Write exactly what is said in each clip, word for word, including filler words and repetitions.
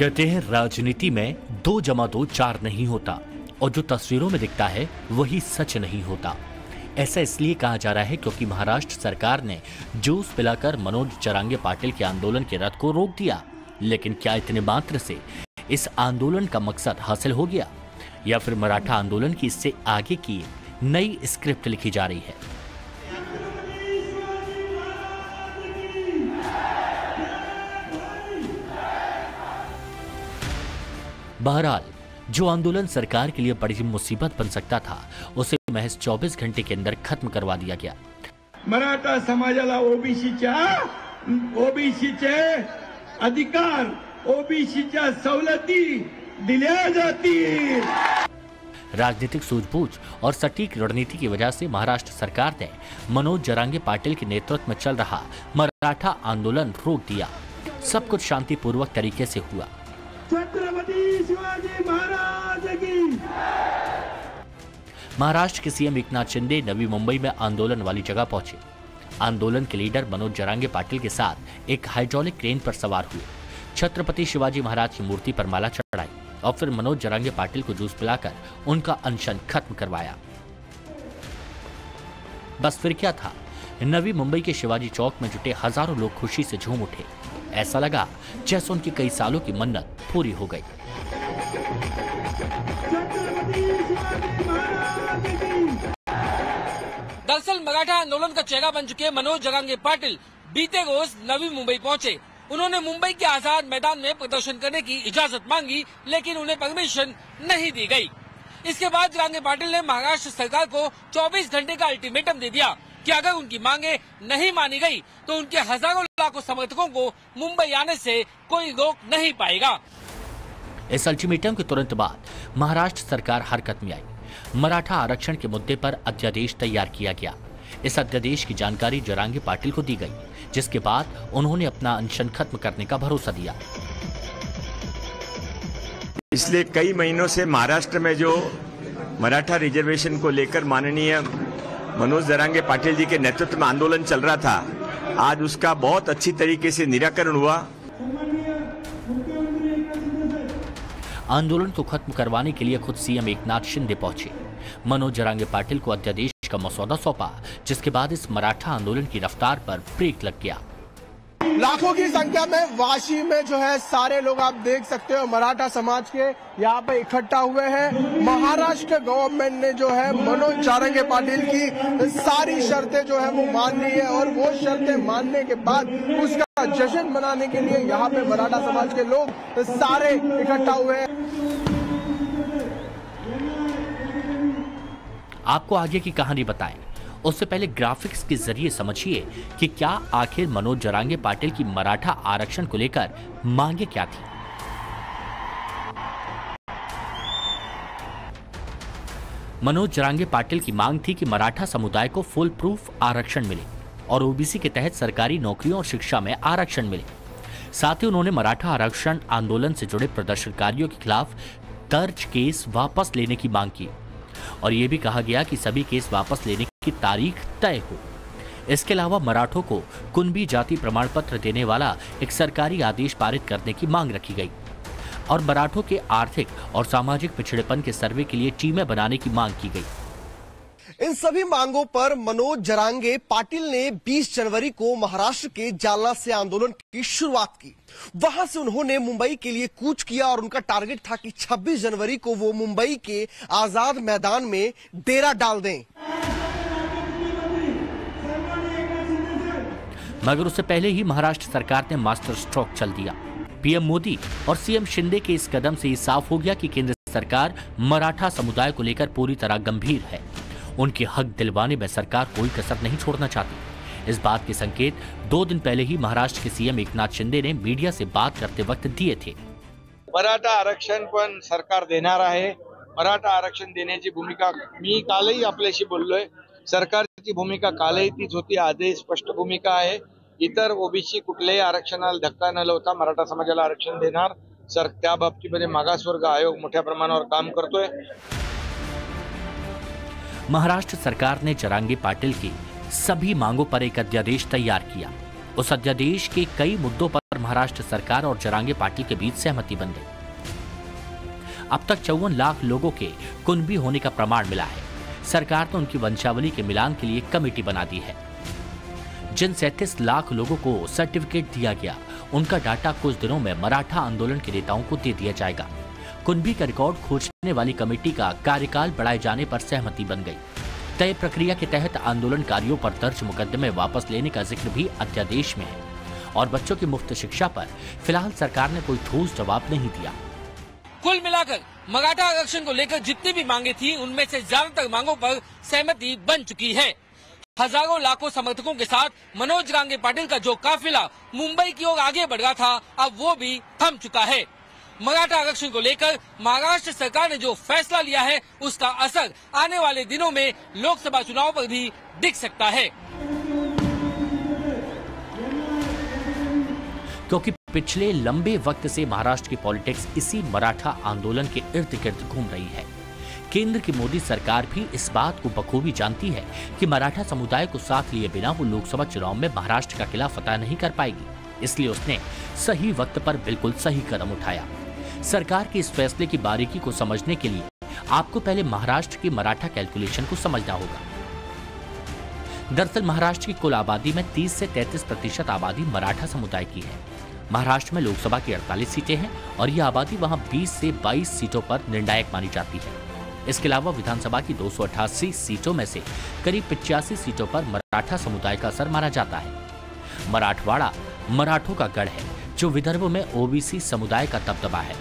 कहते हैं राजनीति में दो जमा दो चार नहीं होता और जो तस्वीरों में दिखता है वही सच नहीं होता। ऐसा इसलिए कहा जा रहा है क्योंकि महाराष्ट्र सरकार ने जूस पिलाकर मनोज जरांगे पाटिल के आंदोलन के रथ को रोक दिया, लेकिन क्या इतने मात्र से इस आंदोलन का मकसद हासिल हो गया या फिर मराठा आंदोलन की इससे आगे की नई स्क्रिप्ट लिखी जा रही है? बहरहाल जो आंदोलन सरकार के लिए बड़ी मुसीबत बन सकता था उसे महज चौबीस घंटे के अंदर खत्म करवा दिया गया। मराठा समाजाला ओबीसीच्या ओबीसीचे अधिकार, ओबीसीच्या सवलती दिल्या जातील। राजनीतिक सूझबूझ और सटीक रणनीति की वजह से महाराष्ट्र सरकार ने मनोज जरांगे पाटिल के नेतृत्व में चल रहा मराठा आंदोलन रोक दिया। सब कुछ शांतिपूर्वक तरीके से हुआ। छत्रपति शिवाजी महाराज की। महाराष्ट्र के सीएम एकनाथ शिंदे नवी मुंबई में आंदोलन वाली जगह पहुंचे। आंदोलन के लीडर मनोज जरांगे पाटिल के साथ एक हाइड्रोलिक क्रेन पर सवार हुए, छत्रपति शिवाजी महाराज की मूर्ति पर माला चढ़ाई और फिर मनोज जरांगे पाटिल को जूस पिलाकर उनका अनशन खत्म करवाया। बस फिर क्या था, नवी मुंबई के शिवाजी चौक में जुटे हजारों लोग खुशी से झूम उठे। ऐसा लगा जैसे उनकी कई सालों की मन्नत पूरी हो गई। दरअसल मराठा आंदोलन का चेहरा बन चुके मनोज जरांगे पाटिल बीते रोज नवी मुंबई पहुंचे। उन्होंने मुंबई के आजाद मैदान में प्रदर्शन करने की इजाजत मांगी, लेकिन उन्हें परमिशन नहीं दी गई। इसके बाद जरांगे पाटिल ने महाराष्ट्र सरकार को चौबीस घंटे का अल्टीमेटम दे दिया कि अगर उनकी मांगे नहीं मानी गई तो उनके हजारों लाखों समर्थकों को मुंबई आने से कोई रोक नहीं पाएगा। इस अल्टीमेटम के तुरंत बाद महाराष्ट्र सरकार हरकत में आई। मराठा आरक्षण के मुद्दे पर अध्यादेश तैयार किया गया। इस अध्यादेश की जानकारी जरांगे पाटिल को दी गई, जिसके बाद उन्होंने अपना अनशन खत्म करने का भरोसा दिया। इसलिए कई महीनों से महाराष्ट्र में जो मराठा रिजर्वेशन को लेकर माननीय मनोज जरांगे पाटिल जी के नेतृत्व में आंदोलन चल रहा था, आज उसका बहुत अच्छी तरीके से निराकरण हुआ। आंदोलन को खत्म करवाने के लिए खुद सीएम एकनाथ शिंदे पहुंचे। मनोज जरांगे पाटिल को अध्यादेश का मसौदा सौंपा, जिसके बाद इस मराठा आंदोलन की रफ्तार पर ब्रेक लग गया। लाखों की संख्या में वाशी में जो है सारे लोग आप देख सकते हो मराठा समाज के यहाँ पे इकट्ठा हुए हैं। महाराष्ट्र गवर्नमेंट ने जो है मनोज जरांगे पाटिल की सारी शर्तें जो है वो मान ली है और वो शर्तें मानने के बाद उसका जश्न मनाने के लिए यहाँ पे मराठा समाज के लोग सारे इकट्ठा हुए हैं। आपको आगे की कहानी बताएं, उससे पहले ग्राफिक्स के जरिए समझिए कि क्या आखिर मनोज जरांगे पाटिल की मराठा आरक्षण को लेकर मांगे क्या थी। मनोज जरांगे पाटिल की मांग थी कि मराठा समुदाय को फुल प्रूफ आरक्षण मिले और ओबीसी के तहत सरकारी नौकरियों और शिक्षा में आरक्षण मिले। साथ ही उन्होंने मराठा आरक्षण आंदोलन से जुड़े प्रदर्शनकारियों के खिलाफ दर्ज केस वापस लेने की मांग की और यह भी कहा गया कि सभी केस वापस लेने की तारीख तय हो। इसके अलावा मराठों को कुणबी जाति प्रमाण पत्र देने वाला एक सरकारी आदेश पारित करने की मांग रखी गई और मराठों के आर्थिक और सामाजिक पिछड़ेपन के सर्वे के लिए टीमें बनाने की मांग की गई। इन सभी मांगों पर मनोज जरांगे पाटिल ने बीस जनवरी को महाराष्ट्र के जालना से आंदोलन की शुरुआत की। वहां से उन्होंने मुंबई के लिए कूच किया और उनका टारगेट था कि छब्बीस जनवरी को वो मुंबई के आजाद मैदान में डेरा डाल दें। मगर उससे पहले ही महाराष्ट्र सरकार ने मास्टर स्ट्रोक चल दिया। पीएम मोदी और सीएम शिंदे के इस कदम से ये साफ हो गया कि केंद्र सरकार मराठा समुदाय को लेकर पूरी तरह गंभीर है। उनके हक दिलवाने में सरकार कोई कसर नहीं छोड़ना चाहती। इस बात के संकेत दो दिन पहले ही महाराष्ट्र के सीएम एकनाथ शिंदे ने मीडिया से बात करते वक्त दिए थे। मराठा आरक्षण पण सरकार देणार आहे। मराठा आरक्षण देण्याची भूमिका मी कालही आपल्याशी बोललोय। सरकार ची भूमिका कालही तीच होती, आजही स्पष्ट भूमिका आहे। इतर ओबीसी कुठल्याही आरक्षणाला धक्का न लावता मराठा समाजाला आरक्षण देणार। सर त्या बाबतीमध्ये मागासवर्ग आयोग मोठ्या प्रमाणावर काम करतोय। महाराष्ट्र सरकार ने जरांगे पाटिल की सभी मांगों पर एक अध्यादेश तैयार किया। उस अध्यादेश के कई मुद्दों पर महाराष्ट्र सरकार और जरांगे पाटिल के बीच सहमति बन गई। अब तक चौवन लाख लोगों के कुनबी होने का प्रमाण मिला है। सरकार ने उनकी वंशावली के मिलान के लिए कमेटी बना दी है। जिन सैंतीस लाख लोगों को सर्टिफिकेट दिया गया, उनका डाटा कुछ दिनों में मराठा आंदोलन के नेताओं को दे दिया जाएगा। कुनबी का रिकॉर्ड खोजने वाली कमेटी का कार्यकाल बढ़ाए जाने पर सहमति बन गई। तय प्रक्रिया के तहत आंदोलनकारियों पर दर्ज मुकदमे वापस लेने का जिक्र भी अध्यादेश में है। और बच्चों की मुफ्त शिक्षा पर फिलहाल सरकार ने कोई ठोस जवाब नहीं दिया। कुल मिलाकर मराठा आरक्षण को लेकर जितनी भी मांगे थी, उनमें से ज्यादातर मांगों पर सहमति बन चुकी है। हजारों लाखों समर्थकों के साथ मनोज जरांगे पाटिल का जो काफिला मुंबई की ओर आगे बढ़ रहा था, अब वो भी थम चुका है। मराठा आरक्षण को लेकर महाराष्ट्र सरकार ने जो फैसला लिया है, उसका असर आने वाले दिनों में लोकसभा चुनाव पर भी दिख सकता है, क्योंकि पिछले लंबे वक्त से महाराष्ट्र की पॉलिटिक्स इसी मराठा आंदोलन के इर्द गिर्द घूम रही है। केंद्र की मोदी सरकार भी इस बात को बखूबी जानती है कि मराठा समुदाय को साथ लिए बिना वो लोकसभा चुनाव में महाराष्ट्र का किला फतह नहीं कर पाएगी। इसलिए उसने सही वक्त पर बिल्कुल सही कदम उठाया। सरकार के इस फैसले की बारीकी को समझने के लिए आपको पहले महाराष्ट्र की मराठा कैलकुलेशन को समझना होगा। दरअसल महाराष्ट्र की कुल आबादी में तीस से तैतीस प्रतिशत आबादी मराठा समुदाय की है। महाराष्ट्र में लोकसभा की अड़तालीस सीटें हैं और यह आबादी वहां बीस से बाईस सीटों पर निर्णायक मानी जाती है। इसके अलावा विधानसभा की दो सौ अठासी सीटों में से करीब पचासी सीटों पर मराठा समुदाय का असर माना जाता है। मराठवाड़ा मराठों का गढ़ है, जो विदर्भ में ओबीसी समुदाय का दबदबा है।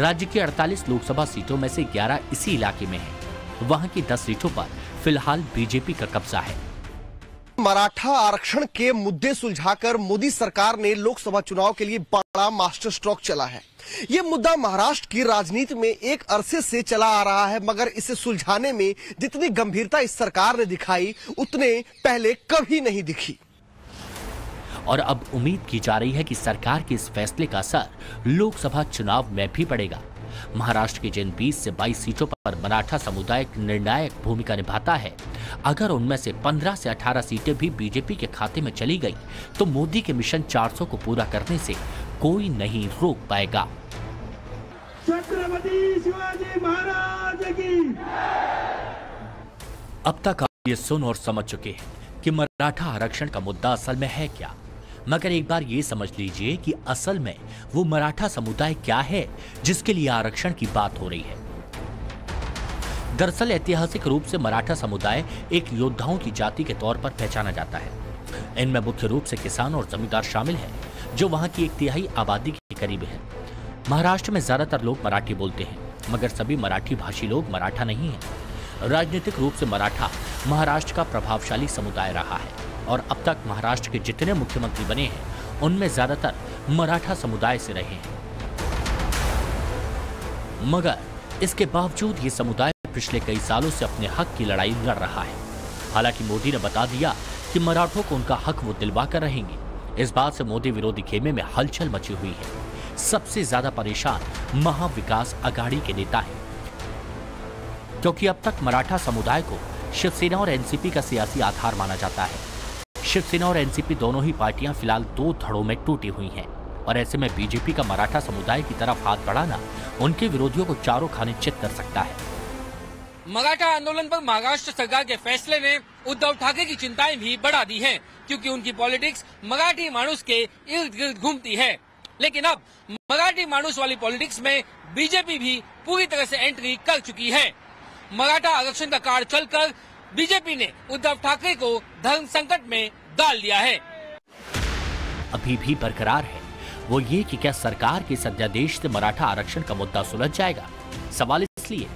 राज्य की अड़तालीस लोकसभा सीटों में से ग्यारह इसी इलाके में है। वहां की दस सीटों पर फिलहाल बीजेपी का कब्जा है। मराठा आरक्षण के मुद्दे सुलझाकर मोदी सरकार ने लोकसभा चुनाव के लिए बड़ा मास्टर स्ट्रोक चला है। ये मुद्दा महाराष्ट्र की राजनीति में एक अरसे से चला आ रहा है, मगर इसे सुलझाने में जितनी गंभीरता इस सरकार ने दिखाई, उतने पहले कभी नहीं दिखी। और अब उम्मीद की जा रही है कि सरकार के इस फैसले का असर लोकसभा चुनाव में भी पड़ेगा। महाराष्ट्र की जिन बीस से बाईस सीटों पर मराठा समुदाय निर्णायक भूमिका निभाता है, अगर उनमें से पंद्रह से अठारह सीटें भी बीजेपी के खाते में चली गई, तो मोदी के मिशन चार सौ को पूरा करने से कोई नहीं रोक पाएगा। छत्रपति शिवाजी महाराज की। अब तक आप ये सुन और समझ चुके हैं कि मराठा आरक्षण का मुद्दा असल में है क्या, मगर एक बार ये समझ लीजिए कि असल में वो मराठा समुदाय क्या है जिसके लिए आरक्षण की बात हो रही है। दरअसल ऐतिहासिक रूप से मराठा समुदाय एक योद्धाओं की जाति के तौर पर पहचाना जाता है। इनमें मुख्य रूप से किसान और जमींदार शामिल हैं, जो वहां की एक तिहाई आबादी के करीब है। महाराष्ट्र में ज्यादातर लोग मराठी बोलते हैं, मगर सभी मराठी भाषी लोग मराठा नहीं है। राजनीतिक रूप से मराठा महाराष्ट्र का प्रभावशाली समुदाय रहा है और अब तक महाराष्ट्र के जितने मुख्यमंत्री बने हैं, उनमें ज्यादातर मराठा समुदाय से रहे हैं। मगर इसके बावजूद ये समुदाय पिछले कई सालों से अपने हक की लड़ाई लड़ रहा है। हालांकि मोदी ने बता दिया कि मराठों को उनका हक वो दिलवा कर रहेंगे। इस बात से मोदी विरोधी खेमे में हलचल मची हुई है। सबसे ज्यादा परेशान महाविकास अघाड़ी के नेता है, क्योंकि अब तक मराठा समुदाय को शिवसेना और एनसीपी का सियासी आधार माना जाता है। शिवसेना और एनसीपी दोनों ही पार्टियां फिलहाल दो धड़ों में टूटी हुई हैं और ऐसे में बीजेपी का मराठा समुदाय की तरफ हाथ बढ़ाना उनके विरोधियों को चारों खाने चित कर सकता है। मराठा आंदोलन पर महाराष्ट्र सरकार के फैसले ने उद्धव ठाकरे की चिंताएं भी बढ़ा दी हैं, क्योंकि उनकी पॉलिटिक्स मराठी मानुस के इर्द गिर्द घूमती है। लेकिन अब मराठी मानुस वाली पॉलिटिक्स में बीजेपी भी पूरी तरह से एंट्री कर चुकी है। मराठा आरक्षण का कार्ड चलकर बीजेपी ने उद्धव ठाकरे को धर्म संकट में डाल दिया है। अभी भी बरकरार है वो ये कि क्या सरकार के इस अध्यादेश से मराठा आरक्षण का मुद्दा सुलझ जाएगा? सवाल इसलिए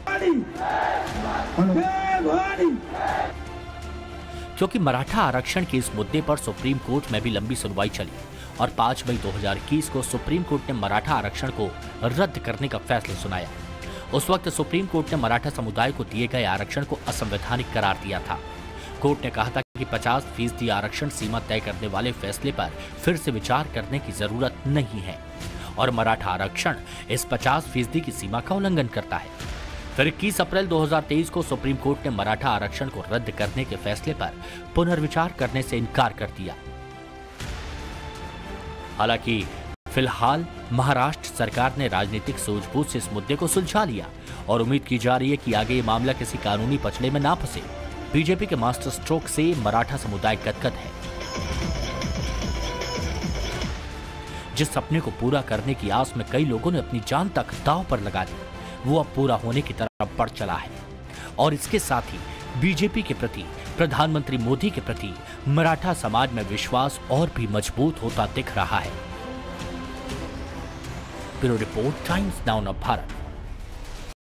क्योंकि मराठा आरक्षण के इस मुद्दे पर सुप्रीम कोर्ट में भी लंबी सुनवाई चली और पाँच मई दो हज़ार इक्कीस को सुप्रीम कोर्ट ने मराठा आरक्षण को रद्द करने का फैसला सुनाया। उस वक्त सुप्रीम कोर्ट ने मराठा समुदाय को दिए गए आरक्षण को असंवैधानिक करार दिया था। कोर्ट ने कहा था कि पचास फीसदी आरक्षण सीमा तय करने वाले फैसले पर फिर से विचार करने की जरूरत नहीं है और मराठा आरक्षण इस पचास फीसदी की सीमा का उल्लंघन करता है। फिर इक्कीस अप्रैल दो हज़ार तेईस को सुप्रीम कोर्ट ने मराठा आरक्षण को रद्द करने के फैसले पर पुनर्विचार करने से इनकार कर दिया। हालांकि फिलहाल महाराष्ट्र सरकार ने राजनीतिक सूझबूझ से इस मुद्दे को सुलझा लिया और उम्मीद की जा रही है कि आगे ये मामला किसी कानूनी पचड़े में ना फंसे। बीजेपी के मास्टर स्ट्रोक से मराठा समुदाय गदगद है, जिस सपने को पूरा करने की आस में कई लोगों ने अपनी जान तक दांव पर लगा दी, वो अब पूरा होने की तरफ बढ़ चला है। और इसके साथ ही बीजेपी के प्रति, प्रधानमंत्री मोदी के प्रति मराठा समाज में विश्वास और भी मजबूत होता दिख रहा है। Bureau report, Times Now Bharat.